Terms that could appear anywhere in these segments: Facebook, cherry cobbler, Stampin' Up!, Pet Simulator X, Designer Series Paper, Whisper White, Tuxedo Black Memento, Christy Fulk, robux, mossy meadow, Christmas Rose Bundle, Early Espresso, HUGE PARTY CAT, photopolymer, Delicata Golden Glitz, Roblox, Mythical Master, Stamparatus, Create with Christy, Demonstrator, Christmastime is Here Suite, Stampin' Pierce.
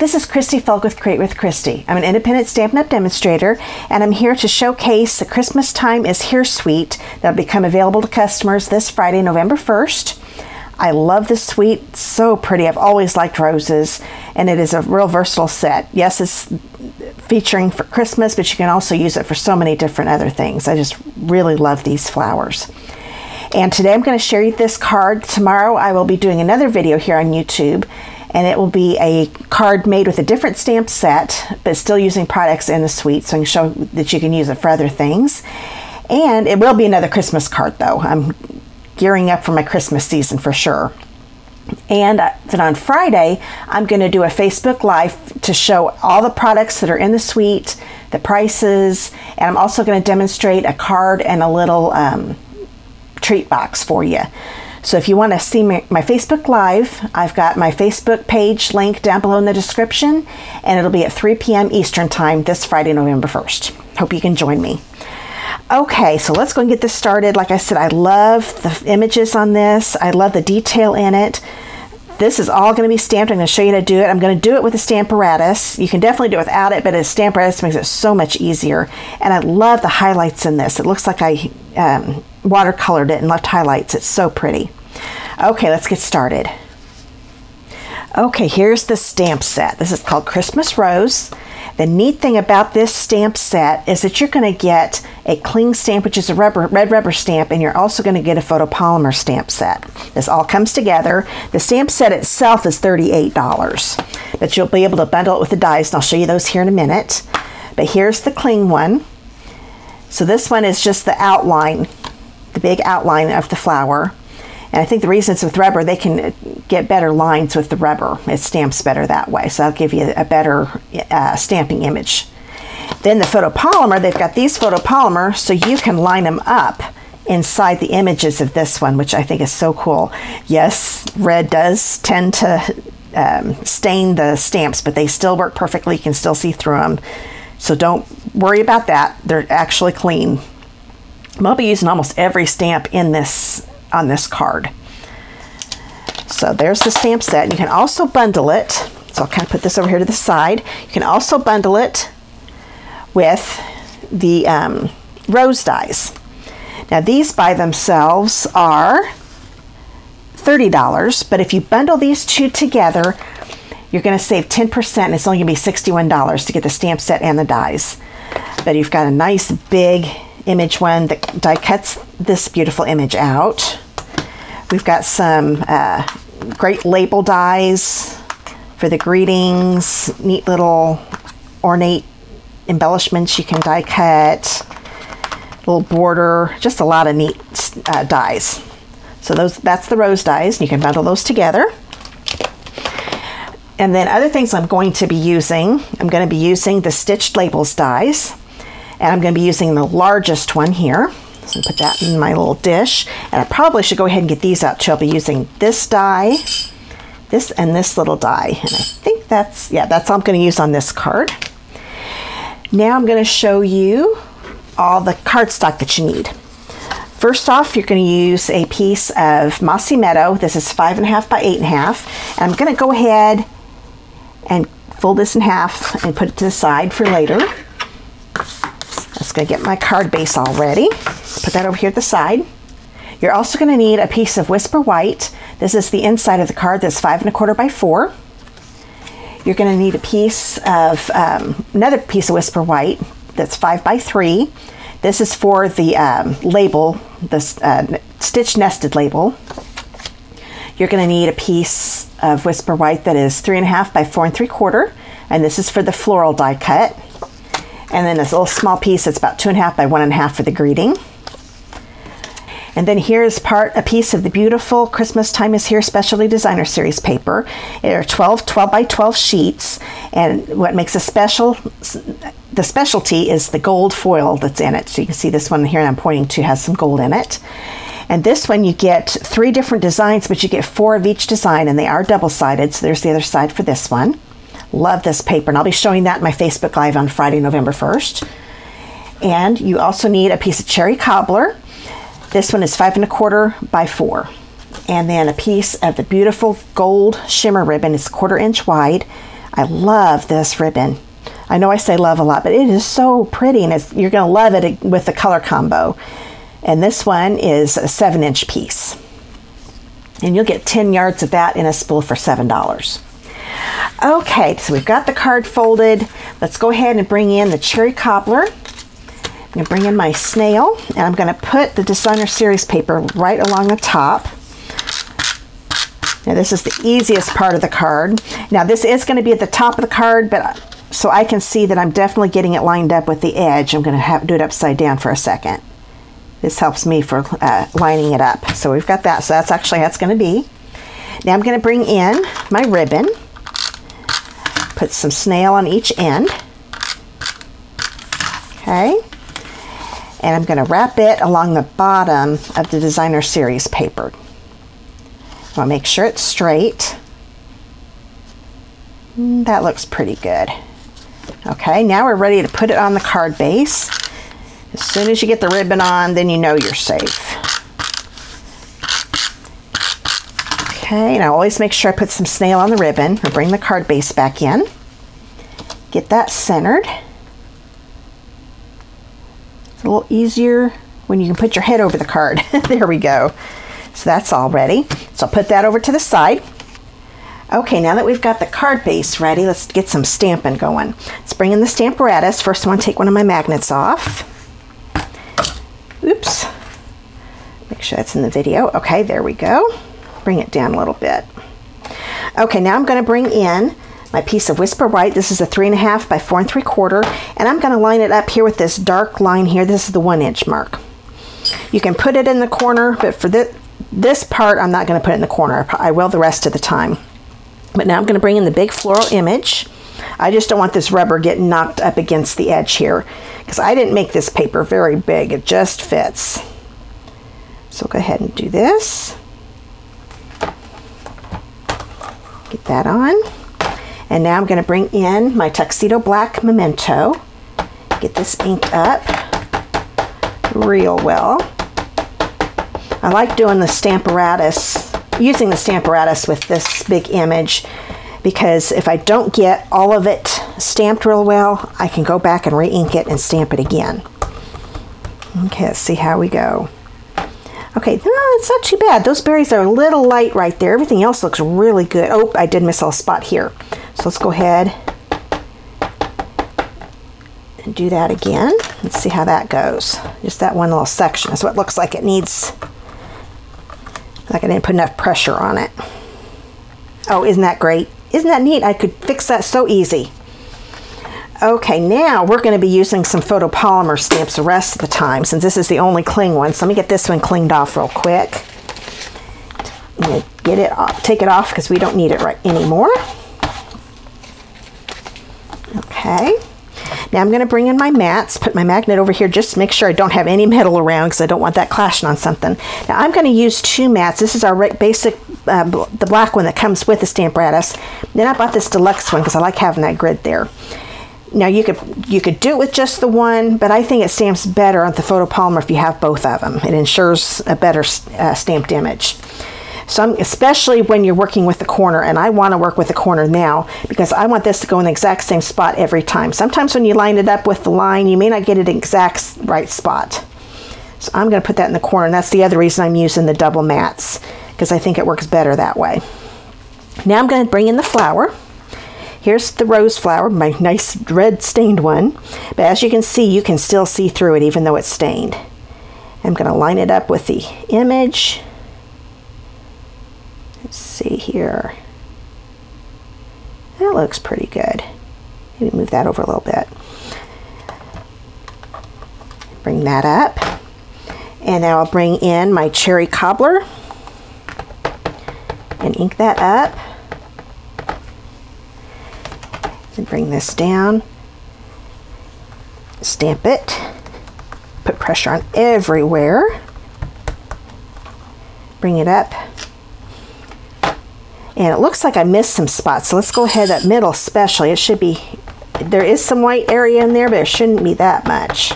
this is Christy Fulk with Create with Christy. I'm an independent Stampin' Up! Demonstrator, and I'm here to showcase the Christmastime is Here Suite that'll become available to customers this Friday, November 1st. I love this suite, it's so pretty. I've always liked roses, and it is a real versatile set. Yes, it's featuring for Christmas, but you can also use it for so many different other things. I just really love these flowers. And today I'm going to share you this card. Tomorrow I will be doing another video here on YouTube, and it will be a card made with a different stamp set, but still using products in the suite, so I can show that you can use it for other things. And it will be another Christmas card though. I'm gearing up for my Christmas season for sure. And then on Friday, I'm going to do a Facebook Live to show all the products that are in the suite, the prices, and I'm also going to demonstrate a card and a little treat box for you. So if you want to see my Facebook Live, I've got my Facebook page link down below in the description, and it'll be at 3 p.m. Eastern Time this Friday, November 1st. Hope you can join me. Okay, so let's go and get this started. Like I said, I love the images on this. I love the detail in it. This is all going to be stamped. I'm going to show you how to do it. I'm going to do it with a Stamparatus. You can definitely do it without it, but a Stamparatus makes it so much easier. And I love the highlights in this. It looks like I watercolored it and left highlights. It's so pretty. Okay, let's get started. Okay, here's the stamp set. This is called Christmas Rose. The neat thing about this stamp set is that you're going to get a cling stamp, which is a red rubber stamp, and you're also going to get a photopolymer stamp set. This all comes together. The stamp set itself is $38, but you'll be able to bundle it with the dies, and I'll show you those here in a minute. But here's the cling one. So this one is just the outline, the big outline of the flower. And I think the reason it's with rubber, they can get better lines with the rubber. It stamps better that way. So that'll give you a better stamping image. Then the photopolymer, they've got these photopolymer, so you can line them up inside the images of this one, which I think is so cool. Yes, red does tend to stain the stamps, but they still work perfectly. You can still see through them. So don't worry about that. They're actually clean. I'll be using almost every stamp in this on this card. So there's the stamp set. You can also bundle it. So I'll kind of put this over here to the side. You can also bundle it with the rose dies. Now these by themselves are $30, but if you bundle these two together, you're going to save 10%, and it's only going to be $61 to get the stamp set and the dies. But you've got a nice big image one that die cuts this beautiful image out. We've got some great label dies for the greetings, neat little ornate embellishments you can die cut, little border, just a lot of neat dies. So that's the rose dies, and you can bundle those together. And then other things I'm going to be using, I'm going to be using the stitched labels dies. And I'm going to be using the largest one here. So put that in my little dish. And I probably should go ahead and get these out too. I'll be using this die, this, and this little die. And I think that's, yeah, that's all I'm going to use on this card. Now I'm going to show you all the cardstock that you need. First off, you're going to use a piece of Mossy Meadow. This is 5.5 by 8.5. And I'm going to go ahead and fold this in half and put it to the side for later. Just going to get my card base all ready. Put that over here at the side. You're also going to need a piece of Whisper White. This is the inside of the card that's 5.25 by 4. You're going to need a piece of another piece of Whisper White that's 5 by 3. This is for the label, the stitch nested label. You're going to need a piece of Whisper White that is 3.5 by 4.75, and this is for the floral die cut. And then this little small piece that's about 2.5 by 1.5 for the greeting. And then here's a piece of the beautiful Christmas Time is Here Specialty Designer Series Paper. There are 12 by 12 sheets, and what makes a specialty is the gold foil that's in it. So you can see this one here that I'm pointing to has some gold in it. And this one you get 3 different designs, but you get 4 of each design, and they are double-sided, so there's the other side for this one. Love this paper, and I'll be showing that in my Facebook Live on Friday, November 1st. And you also need a piece of cherry cobbler. This one is 5.25 by 4. And then a piece of the beautiful gold shimmer ribbon. It's 1/4 inch wide. I love this ribbon. I know I say love a lot, but it is so pretty, and it's, you're gonna love it with the color combo. And this one is a 7-inch piece. And you'll get 10 yards of that in a spool for $7. Okay, so we've got the card folded. Let's go ahead and bring in the cherry cobbler. I'm gonna bring in my snail, and I'm gonna put the Designer Series paper right along the top. Now this is the easiest part of the card. Now this is gonna be at the top of the card, but so I can see that I'm definitely getting it lined up with the edge. I'm gonna have to do it upside down for a second. This helps me for lining it up. So we've got that. So that's actually how it's gonna be. Now I'm gonna bring in my ribbon, put some snail on each end. Okay. And I'm gonna wrap it along the bottom of the Designer Series paper. I'll make sure it's straight. That looks pretty good. Okay, now we're ready to put it on the card base. As soon as you get the ribbon on, then you know you're safe. Okay, and I always make sure I put some snail on the ribbon or bring the card base back in. Get that centered. It's a little easier when you can put your head over the card. There we go. So that's all ready. So I'll put that over to the side. Okay, now that we've got the card base ready, let's get some stamping going. Let's bring in the Stamparatus. First I want to take one of my magnets off. Oops. Make sure that's in the video. Okay, there we go. Bring it down a little bit. Okay, now I'm going to bring in my piece of Whisper White. This is a 3.5 by 4.75, and I'm going to line it up here with this dark line here. This is the 1-inch mark. You can put it in the corner, but for this part, I'm not going to put it in the corner. I will the rest of the time. But now I'm going to bring in the big floral image. I just don't want this rubber getting knocked up against the edge here, because I didn't make this paper very big. It just fits. So go ahead and do this. Get that on. And now I'm going to bring in my Tuxedo Black Memento. Get this inked up real well. I like doing the Stamparatus, using the Stamparatus with this big image, because if I don't get all of it stamped real well, I can go back and re-ink it and stamp it again. Okay, let's see how we go. Okay, no, it's not too bad. Those berries are a little light right there. Everything else looks really good. Oh, I did miss a spot here. So let's go ahead and do that again. Let's see how that goes. Just that one little section. That's what it looks like it needs. Like I didn't put enough pressure on it. Oh, isn't that great? Isn't that neat? I could fix that so easy. Okay, now we're going to be using some photopolymer stamps the rest of the time, since this is the only cling one. So let me get this one cleaned off real quick. I'm going to get it off, take it off, because we don't need it anymore. Okay. Now I'm going to bring in my mats, put my magnet over here just to make sure I don't have any metal around, because I don't want that clashing on something. Now I'm going to use 2 mats. This is our basic, the black one that comes with the Stamparatus. Then I bought this deluxe one because I like having that grid there. Now you could do it with just the one, but I think it stamps better on the photopolymer if you have both of them. It ensures a better stamped image. So especially when you're working with the corner, and I want to work with the corner now because I want this to go in the exact same spot every time. Sometimes when you line it up with the line, you may not get it in the exact right spot. So I'm going to put that in the corner, and that's the other reason I'm using the double mats, because I think it works better that way. Now I'm going to bring in the flower. Here's the rose flower, my nice red stained one. But as you can see, you can still see through it even though it's stained. I'm going to line it up with the image. Let's see here. That looks pretty good. Maybe move that over a little bit. Bring that up. And now I'll bring in my cherry cobbler and ink that up. And bring this down. Stamp it. Put pressure on everywhere. Bring it up. And it looks like I missed some spots, so let's go ahead, that middle especially. It should be, there is some white area in there, but it shouldn't be that much.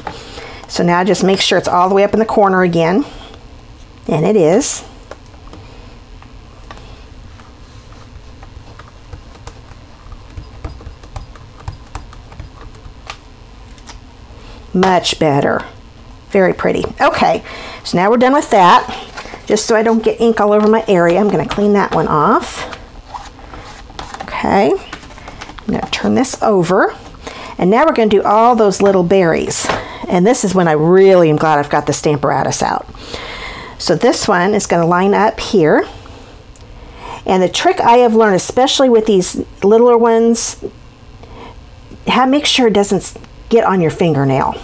So now just make sure it's all the way up in the corner again. And it is. Much better. Very pretty. Okay, so now we're done with that. Just so I don't get ink all over my area, I'm going to clean that one off. Okay, I'm going to turn this over. And now we're going to do all those little berries. And this is when I really am glad I've got the Stamparatus out. So this one is going to line up here. And the trick I have learned, especially with these littler ones, make sure it doesn't get on your fingernail.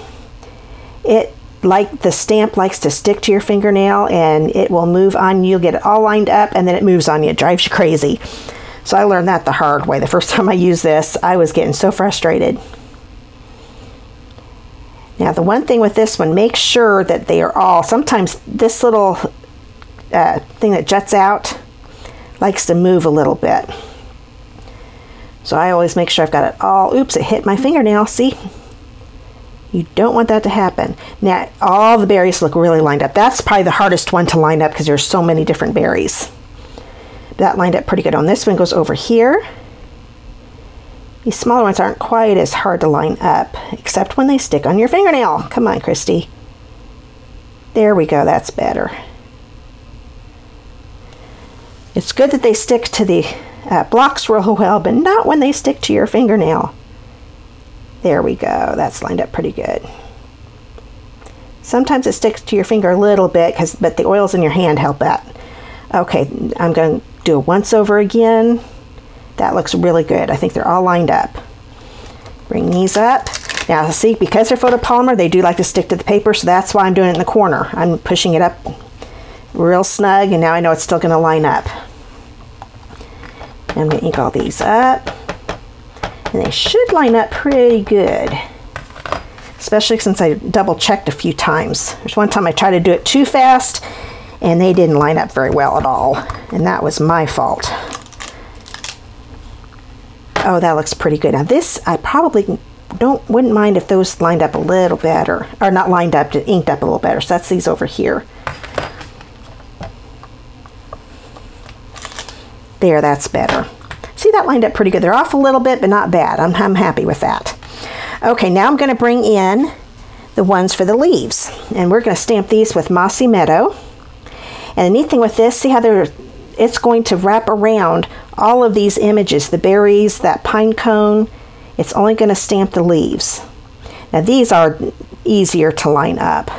Like the stamp likes to stick to your fingernail and it will move on you. You'll get it all lined up and then it moves on you. It drives you crazy. So I learned that the hard way. The first time I used this, I was getting so frustrated. Now the one thing with this one, make sure that they are all, sometimes this little thing that juts out likes to move a little bit. So I always make sure I've got it all, oops, it hit my fingernail, see? You don't want that to happen. Now, all the berries look really lined up. That's probably the hardest one to line up because there's so many different berries. That lined up pretty good. On this one goes over here. These smaller ones aren't quite as hard to line up, except when they stick on your fingernail. Come on, Christy. There we go, that's better. It's good that they stick to the blocks real well, but not when they stick to your fingernail. There we go, that's lined up pretty good. Sometimes it sticks to your finger a little bit, but the oils in your hand help that. Okay, I'm going to do a once over again. That looks really good. I think they're all lined up. Bring these up. Now see, because they're photopolymer, they do like to stick to the paper, so that's why I'm doing it in the corner. I'm pushing it up real snug, and now I know it's still going to line up. I'm going to ink all these up. And they should line up pretty good, especially since I double checked a few times. There's one time I tried to do it too fast and they didn't line up very well at all, and that was my fault. Oh, that looks pretty good. Now this, I probably wouldn't mind if those lined up a little better, or not lined up, inked up a little better. So that's these over here. There, that's better. See, that lined up pretty good. They're off a little bit, but not bad. I'm happy with that. Okay, now I'm going to bring in the ones for the leaves. And we're going to stamp these with Mossy Meadow. And the neat thing with this, see how it's going to wrap around all of these images, the berries, that pine cone. It's only going to stamp the leaves. Now these are easier to line up.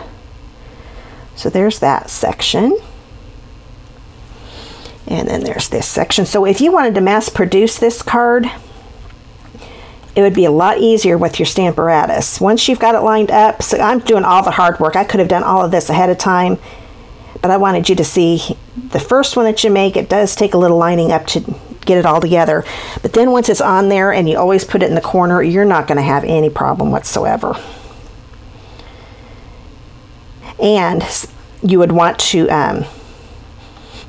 So there's that section. And then there's this section. So if you wanted to mass produce this card, it would be a lot easier with your Stamparatus. Once you've got it lined up, so I'm doing all the hard work. I could have done all of this ahead of time, but I wanted you to see the first one that you make. It does take a little lining up to get it all together. But then once it's on there and you always put it in the corner, you're not going to have any problem whatsoever. And you would want to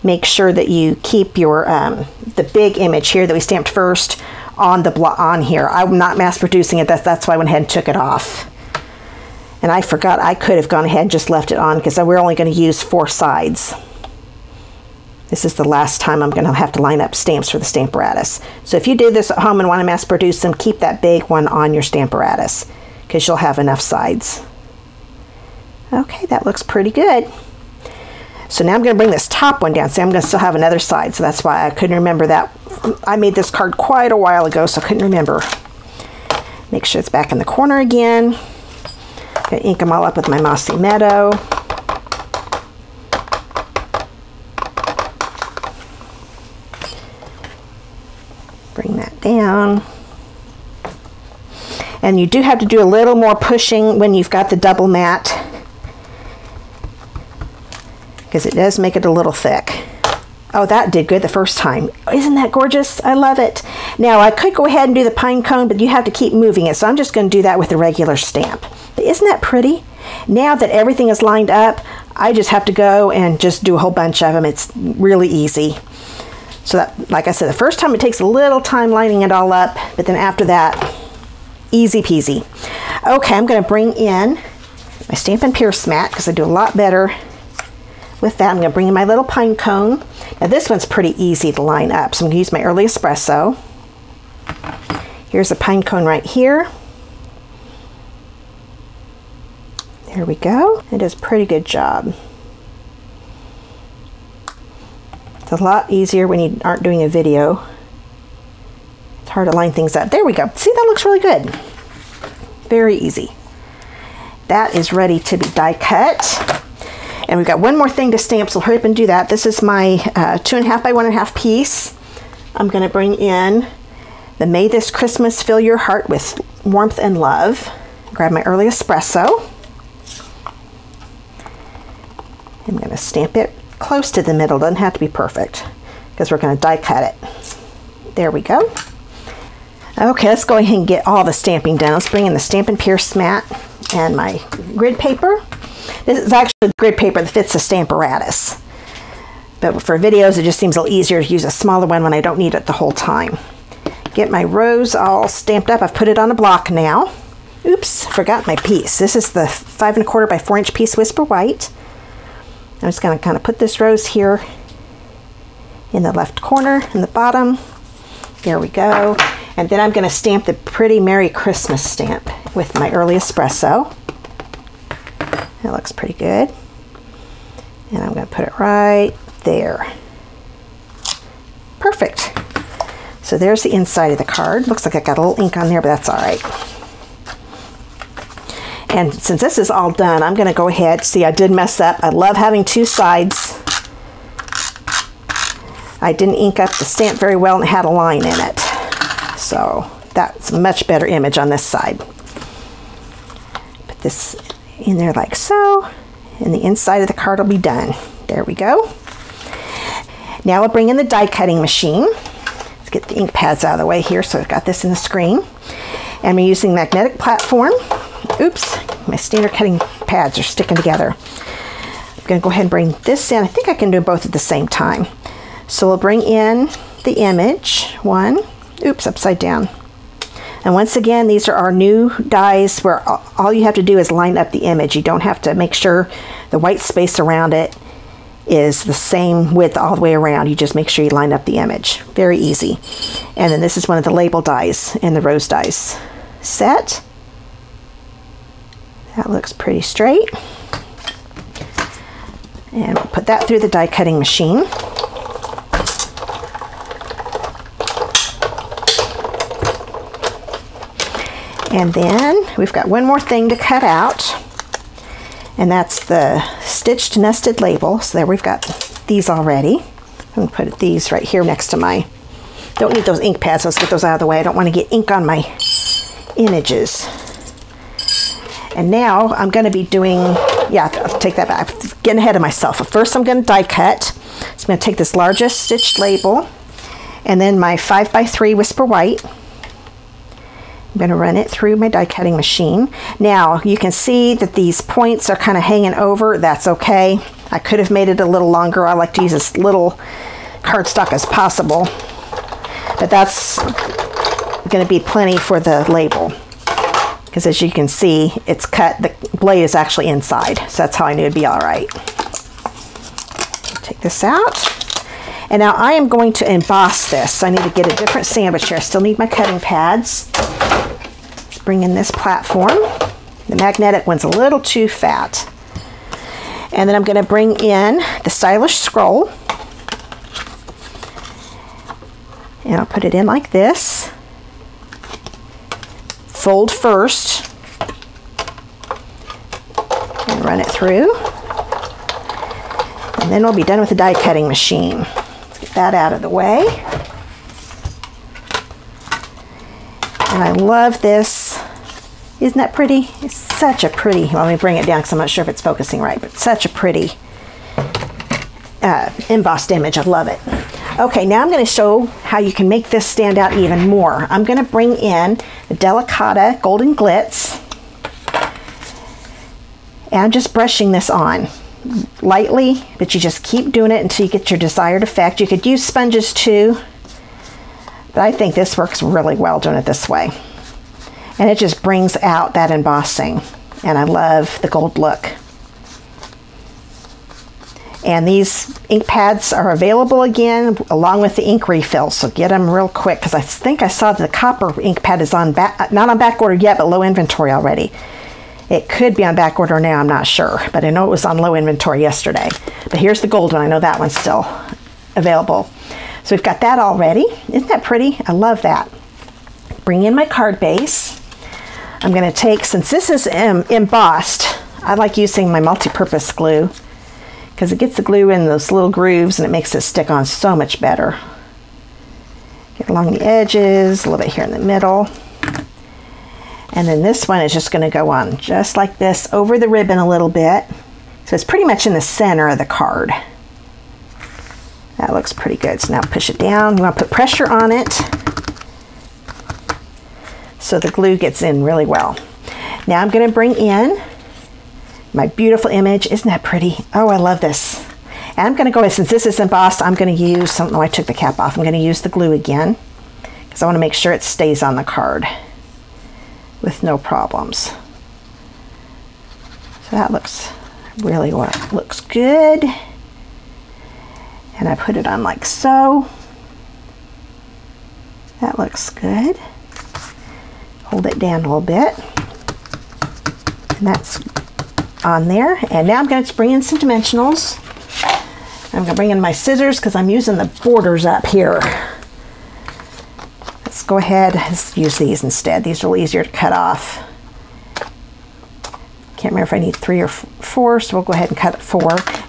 make sure that you keep your the big image here that we stamped first on the block on here. I'm not mass producing it. That's why I went ahead and took it off. And I forgot I could have gone ahead and just left it on because we're only going to use 4 sides. This is the last time I'm going to have to line up stamps for the Stamparatus. So if you do this at home and want to mass produce them, keep that big one on your Stamparatus because you'll have enough sides. Okay, that looks pretty good. So now I'm going to bring this top one down. See, I'm going to still have another side, so that's why I couldn't remember that. I made this card quite a while ago, so I couldn't remember. Make sure it's back in the corner again. I'm going to ink them all up with my Mossy Meadow. Bring that down. And you do have to do a little more pushing when you've got the double mat, because it does make it a little thick. Oh, that did good the first time. Isn't that gorgeous? I love it. Now I could go ahead and do the pine cone, but you have to keep moving it. So I'm just going to do that with the regular stamp. But isn't that pretty? Now that everything is lined up, I just have to go and just do a whole bunch of them. It's really easy. So that, like I said, the first time it takes a little time lining it all up, but then after that, easy peasy. Okay, I'm going to bring in my Stampin' Pierce mat because I do a lot better with that. I'm going to bring in my little pine cone. Now this one's pretty easy to line up, so I'm going to use my Early Espresso. Here's a pine cone right here. There we go. It does a pretty good job. It's a lot easier when you aren't doing a video. It's hard to line things up. There we go. See, that looks really good. Very easy. That is ready to be die cut. And we've got one more thing to stamp, so hurry up and do that. This is my 2.5 by 1.5 piece. I'm gonna bring in the May This Christmas Fill Your Heart with Warmth and Love. Grab my Early Espresso. I'm gonna stamp it close to the middle. Doesn't have to be perfect because we're gonna die cut it. There we go. Okay, let's go ahead and get all the stamping done. Let's bring in the Stampin' Pierce mat and my grid paper. This is actually the grid paper that fits the Stamparatus. But for videos, it just seems a little easier to use a smaller one when I don't need it the whole time. Get my rose all stamped up. I've put it on a block now. Oops, forgot my piece. This is the 5.25 by 4 inch piece, Whisper White. I'm just gonna kind of put this rose here in the left corner, in the bottom. There we go. And then I'm gonna stamp the Pretty Merry Christmas stamp with my Early Espresso. That looks pretty good. And I'm gonna put it right there. Perfect. So there's the inside of the card. Looks like I got a little ink on there, but that's all right. And since this is all done, I'm gonna go ahead. See, I did mess up. I love having two sides. I didn't ink up the stamp very well and it had a line in it. So that's a much better image on this side. Put this in there like so, and the inside of the card will be done. There we go. Now we'll bring in the die cutting machine. Let's get the ink pads out of the way here. So I've got this in the screen. And we're using magnetic platform. Oops, my standard cutting pads are sticking together. I'm gonna go ahead and bring this in. I think I can do both at the same time. So we'll bring in the image one. Oops, upside down. And once again, these are our new dies where all you have to do is line up the image. You don't have to make sure the white space around it is the same width all the way around. You just make sure you line up the image. Very easy. And then this is one of the label dies in the rose dies set. That looks pretty straight. And we'll put that through the die cutting machine. And then we've got one more thing to cut out, and that's the stitched nested label. So there, we've got these already. I'm gonna put these right here next to my, don't need those ink pads, so let's get those out of the way. I don't wanna get ink on my images. And now I'm gonna be doing, yeah, I'll take that back, I'm getting ahead of myself. First I'm gonna die cut. So I'm gonna take this largest stitched label and then my 5 by 3 Whisper White. I'm going to run it through my die cutting machine. Now you can see that these points are kind of hanging over. That's okay. I could have made it a little longer. I like to use as little cardstock as possible, but that's going to be plenty for the label because as you can see, it's cut. The blade is actually inside. So that's how I knew it'd be all right. Take this out. And now I am going to emboss this. I need to get a different sandwich here. I still need my cutting pads. Bring in this platform. The magnetic one's a little too fat. And then I'm gonna bring in the stylish scroll. And I'll put it in like this. Fold first. And run it through. And then we'll be done with the die cutting machine. Let's get that out of the way. And I love this. Isn't that pretty? It's such a pretty, well, let me bring it down because I'm not sure if it's focusing right, but such a pretty embossed image. I love it. Okay, now I'm going to show how you can make this stand out even more. I'm going to bring in the Delicata Golden Glitz. And I'm just brushing this on lightly, but you just keep doing it until you get your desired effect. You could use sponges too. But I think this works really well doing it this way. And it just brings out that embossing. And I love the gold look. And these ink pads are available again along with the ink refill. So get them real quick because I think I saw that the copper ink pad is on not on back order yet, but low inventory already. It could be on back order now, I'm not sure, but I know it was on low inventory yesterday. But here's the gold one. I know that one's still available. So we've got that all ready. Isn't that pretty? I love that. Bring in my card base. I'm going to take, since this is embossed, I like using my multi-purpose glue because it gets the glue in those little grooves and it makes it stick on so much better. Get along the edges, a little bit here in the middle. And then this one is just going to go on just like this over the ribbon a little bit. So it's pretty much in the center of the card. That looks pretty good. So now push it down. You want to put pressure on it so the glue gets in really well. Now I'm going to bring in my beautiful image. Isn't that pretty? Oh, I love this. And I'm going to go ahead, since this is embossed, I'm going to use something. Oh, I took the cap off. I'm going to use the glue again because I want to make sure it stays on the card with no problems. So that looks really looks good. And I put it on like so. That looks good. Hold it down a little bit. And that's on there. And now I'm going to bring in some dimensionals. I'm going to bring in my scissors because I'm using the borders up here. Let's go ahead and use these instead. These are a little easier to cut off. Can't remember if I need 3 or 4, so we'll go ahead and cut 4.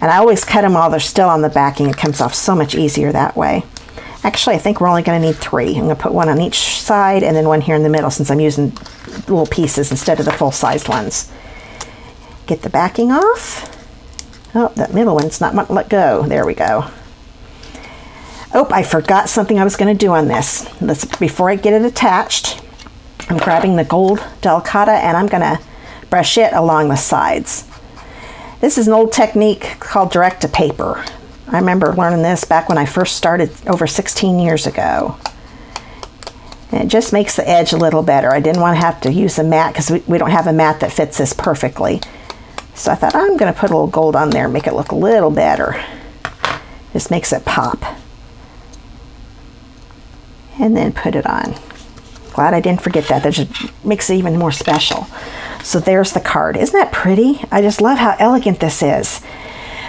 And I always cut them while they're still on the backing. It comes off so much easier that way. Actually, I think we're only going to need 3. I'm going to put one on each side and then one here in the middle since I'm using little pieces instead of the full-sized ones. Get the backing off. Oh, that middle one's not wanting to let go. There we go. Oh, I forgot something I was going to do on this. Before I get it attached, I'm grabbing the gold Delicata and I'm going to brush it along the sides. This is an old technique called direct to paper. I remember learning this back when I first started over 16 years ago. And it just makes the edge a little better. I didn't want to have to use a mat because we don't have a mat that fits this perfectly. So I thought, I'm going to put a little gold on there and make it look a little better. Just makes it pop. And then put it on. Glad I didn't forget that. That just makes it even more special. So there's the card. Isn't that pretty? I just love how elegant this is.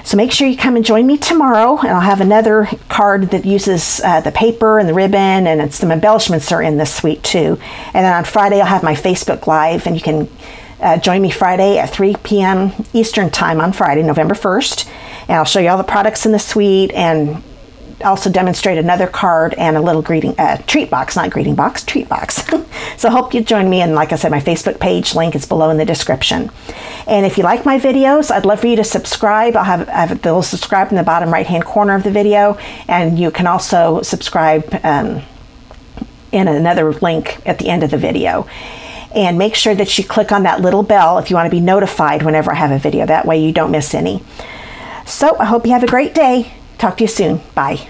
So make sure you come and join me tomorrow, and I'll have another card that uses the paper and the ribbon, and some embellishments are in this suite too. And then on Friday, I'll have my Facebook Live, and you can join me Friday at 3 p.m. Eastern Time on Friday, November 1st. And I'll show you all the products in the suite and also demonstrate another card and a little treat box, not greeting box, treat box. So I hope you join me, and like I said, my Facebook page link is below in the description. And if you like my videos, I'd love for you to subscribe. I have the little subscribe in the bottom right hand corner of the video, and you can also subscribe in another link at the end of the video. And make sure that you click on that little bell if you want to be notified whenever I have a video. That way you don't miss any. So I hope you have a great day. Talk to you soon. Bye.